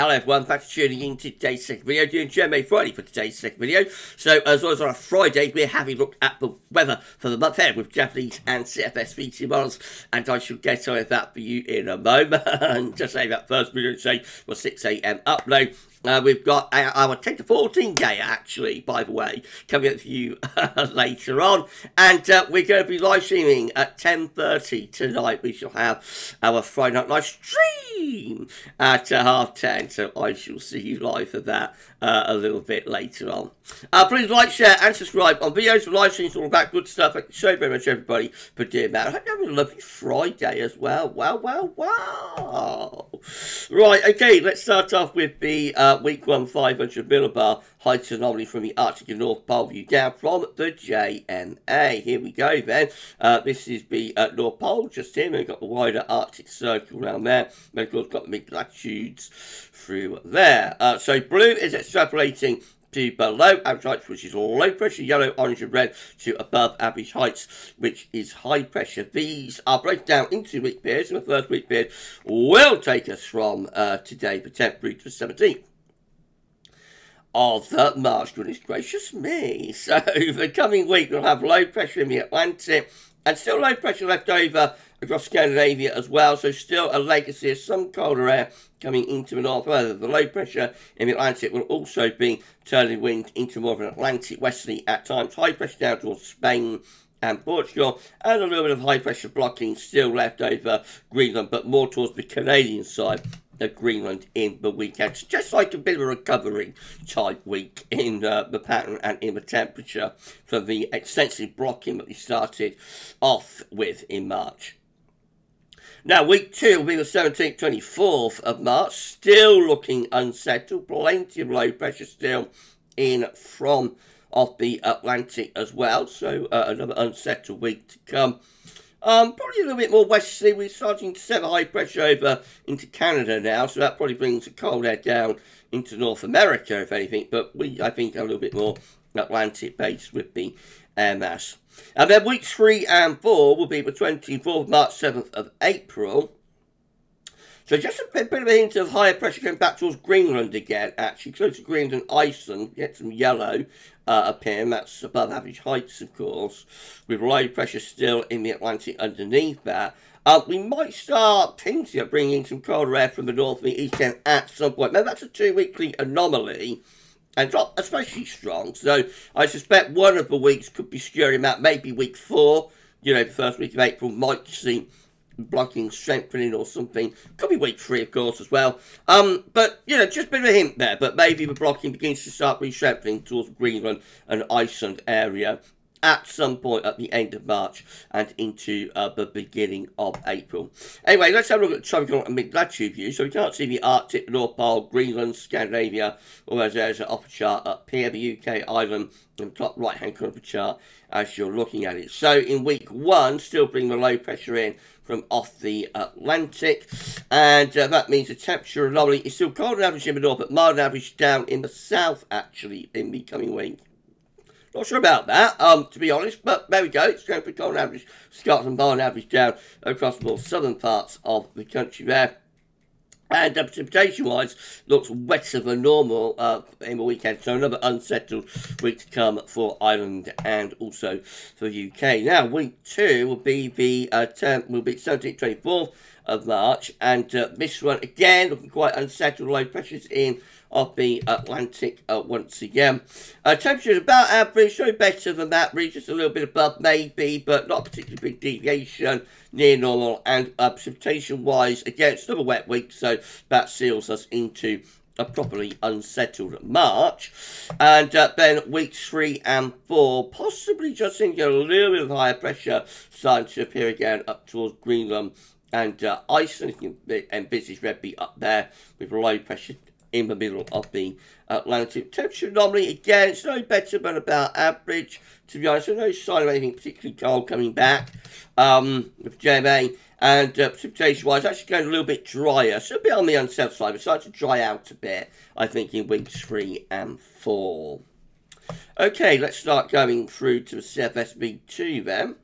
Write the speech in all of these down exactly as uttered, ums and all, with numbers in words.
Hello everyone, thanks for tuning in to today's second video, doing J M A Friday for today's second video. So as always on a Friday, we're having a look at the weather for the month ahead with Japanese and C F S V two models, and I shall get on with that for you in a moment. Just say that first video today for six A M upload. Uh, we've got our, our ten to fourteen day, actually, by the way, coming up for you uh, later on. And uh, we're going to be live streaming at ten thirty tonight. We shall have our Friday night live stream at uh, half ten. So I shall see you live for that uh, a little bit later on. Uh, please like, share, and subscribe on videos, live streams, all that good stuff. Thank you so very much, everybody, for doing that. I hope you're having a lovely Friday as well. Wow, wow, wow. Right, okay, let's start off with the... Uh, Uh, week one five hundred millibar height anomaly from the Arctic and North Pole view down from the J M A. Here we go then. Uh, this is the uh, North Pole just here. We've got the wider Arctic circle around there. We've of course got the mid latitudes through there. Uh, so blue is extrapolating to below average heights, which is low pressure, yellow, orange and red to above average heights, which is high pressure. These are broken down into week periods, and the first week period will take us from uh, today, the tenth through to the seventeenth. Of the March, goodness gracious me. So the coming week we'll have low pressure in the Atlantic and still low pressure left over across Scandinavia as well, so still a legacy of some colder air coming into the north. However, the low pressure in the Atlantic will also be turning wind into more of an Atlantic westerly at times. High pressure down towards Spain and Portugal, and a little bit of high pressure blocking still left over Greenland, but more towards the Canadian side of Greenland in the weekend. So just like a bit of a recovery type week in uh, the pattern and in the temperature for the extensive blocking that we started off with in March. Now, week two will be the seventeenth, twenty-fourth of March, still looking unsettled, plenty of low pressure still in from off the Atlantic as well, so uh, another unsettled week to come. Um, probably a little bit more westerly. We're starting to set the high pressure over into Canada now, so that probably brings the cold air down into North America, if anything. But we, I think, are a little bit more Atlantic-based with the air mass. And then weeks three and four will be the twenty-fourth of March, seventh of April. So just a bit, bit of a hint of higher pressure going back towards Greenland again, actually. Close to Greenland and Iceland, get some yellow uh, appearing. That's above average heights, of course, with low pressure still in the Atlantic underneath that. Uh, we might start hinting at bringing some colder air from the north and the east end at some point. Now, that's a two-weekly anomaly, and not especially strong. So I suspect one of the weeks could be skewing that. Maybe week four, you know, the first week of April might see blocking, strengthening or something. Could be week three, of course, as well. Um, but, you know, just a bit of a hint there. But maybe the blocking begins to start re-strengthening towards Greenland and Iceland area at some point at the end of March and into uh, the beginning of April. Anyway, let's have a look at the tropical and mid-latitude view. So we can't see the Arctic, the North Pole, Greenland, Scandinavia, all those areas are off the chart up here, the U K, Ireland, and the top right-hand corner of the chart as you're looking at it. So in week one, still bring the low pressure in from off the Atlantic, and uh, that means the temperature anomaly is still cold on average in the north, but mild on average down in the south, actually, in the coming week. Not sure about that, um, to be honest, but there we go. It's going to be cold on average, Scotland mild average down across the more southern parts of the country there. And uh, precipitation-wise, looks wetter than normal uh, in the weekend, so another unsettled week to come for Ireland and also for the U K. Now, week two will be the uh, term will be seventeenth, twenty-fourth of March, and uh, this one again looking quite unsettled. Low pressures in off the Atlantic uh, once again. Uh, temperature is about average, no better than that, really just a little bit above maybe, but not particularly big deviation, near normal. And uh, precipitation-wise, again, it's another wet week, so that seals us into a properly unsettled March. And uh, then weeks three and four, possibly just seeing a little bit of higher pressure starting to appear again up towards Greenland and uh, Iceland, and business red be up there with low pressure in the middle of the Atlantic. Temperature anomaly, again, it's no better but about average, to be honest. So no sign of anything particularly cold coming back um, with J M A. And uh, precipitation-wise, actually going a little bit drier. So a bit on the unsettled side, but starting to dry out a bit, I think, in weeks three and four. Okay, let's start going through to the C F S V two then.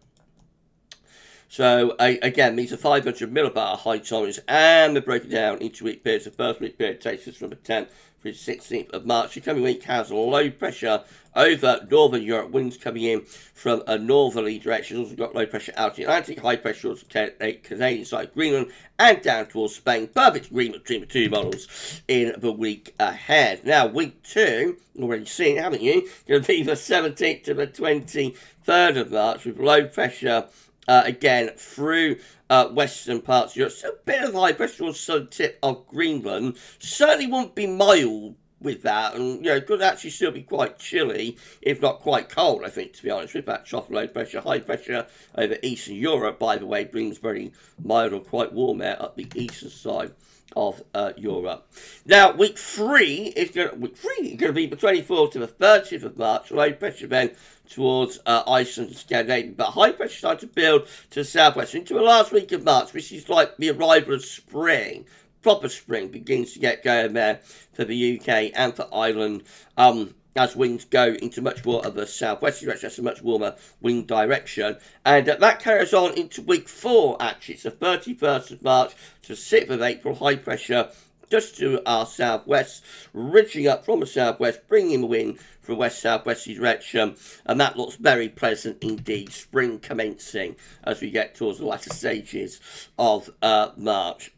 So I, again, these are five hundred millibar high tolerance, and they're broken down into week periods. The first week period takes us from the tenth through the sixteenth of March. The coming week has low pressure over northern Europe, winds coming in from a northerly direction. Also got low pressure out in the Atlantic, high pressure towards the Canadian side, Greenland, and down towards Spain. Perfect agreement between the two models in the week ahead. Now, week two, already seen, haven't you? Going to be the seventeenth to the twenty-third of March with low pressure. Uh, again, through uh, western parts of Europe. So a bit of high pressure on the southern tip of Greenland. Certainly wouldn't be mild with that, and you know, could actually still be quite chilly, if not quite cold, I think, to be honest, with that trough low pressure. High pressure over eastern Europe, by the way, brings very mild or quite warm air up the eastern side of uh, Europe. Now, week three is going to, week three is going to be the twenty-fourth to the thirtieth of March. Low pressure then towards uh, Iceland and Scandinavia, but high pressure started to build to the southwest into the last week of March, which is like the arrival of spring. Proper spring begins to get going there for the U K and for Ireland, um, as winds go into much more of a southwesterly direction. That's a much warmer wind direction. And uh, that carries on into week four, actually. It's the thirty-first of March to sixth of April, high pressure just to our southwest, ridging up from the southwest, bringing the wind from west-southwesterly direction, and that looks very pleasant indeed. Spring commencing as we get towards the latter stages of uh, March.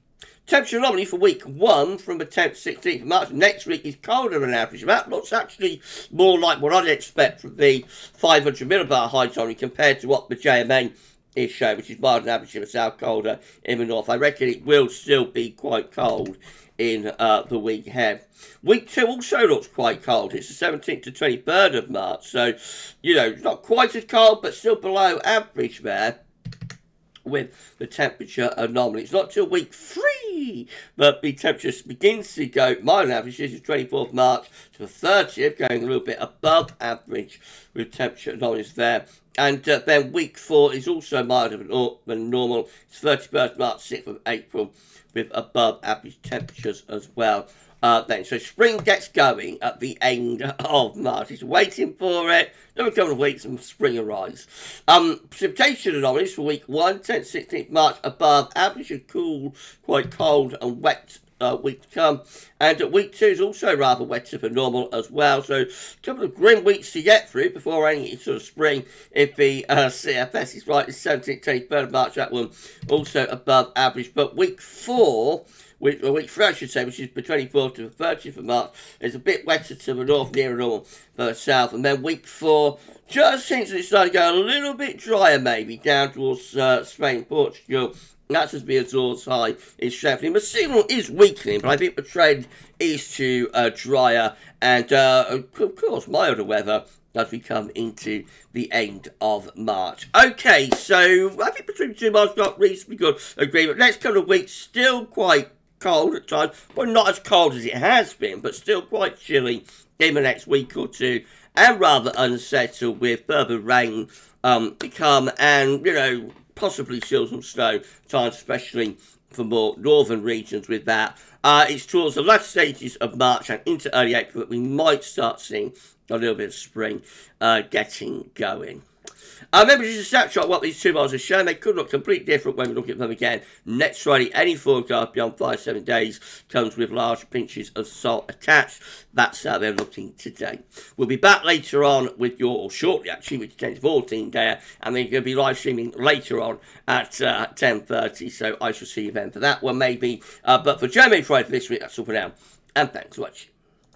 Temperature anomaly for week one from the tenth to sixteenth of March. Next week is colder than average. That looks actually more like what I'd expect from the five hundred millibar high anomaly compared to what the J M A is showing, which is mild than average in the south, colder in the north. I reckon it will still be quite cold in uh, the week ahead. Week two also looks quite cold. It's the seventeenth to twenty-third of March. So, you know, not quite as cold, but still below average there with the temperature anomaly. It's not till week three that the temperature begins to go mild average. This is twenty-fourth of March to the thirtieth, going a little bit above average with temperature anomalies there. And uh, then week four is also milder than normal. It's thirty-first of March, sixth of April, with above average temperatures as well. Uh, then, so spring gets going at the end of March. It's waiting for it. Another couple of weeks and spring arrives. Um, precipitation anomalies for week one, tenth, sixteenth of March, above average and cool, quite cold and wet uh, week to come. And uh, week two is also rather wetter than normal as well. So a couple of grim weeks to get through before any sort of spring. If the uh, C F S is right, it's seventeenth, twenty-third of March, that one also above average. But week four... Which, or which I should say, which is the twenty-fourth to the thirtieth of March, is a bit wetter to the north, near normal, the south. And then week four just seems to start to go a little bit drier, maybe, down towards uh, Spain, Portugal. And that's as the Azores High is strengthening. The signal is weakening, but I think the trend is to uh, drier and, uh, of course, milder weather as we come into the end of March. Okay, so I think between the two months got reasonably good agreement. Next couple of weeks, still quite cold at times, but not as cold as it has been, but still quite chilly in the next week or two, and rather unsettled with further rain um, to come, and, you know, possibly still some snow times, especially for more northern regions with that. Uh, it's towards the last stages of March and into early April that we might start seeing a little bit of spring uh, getting going. Uh, remember, just a snapshot of what these two models are showing. They could look completely different when we look at them again next Friday. Any forecast beyond five, seven days comes with large pinches of salt attached. That's how they're looking today. We'll be back later on with your, or shortly actually, with the ten to fourteen there, and then you're going to be live streaming later on at uh, ten thirty. So I shall see you then for that one, maybe. Uh, but for J M A Friday for this week, that's all for now. And thanks for watching.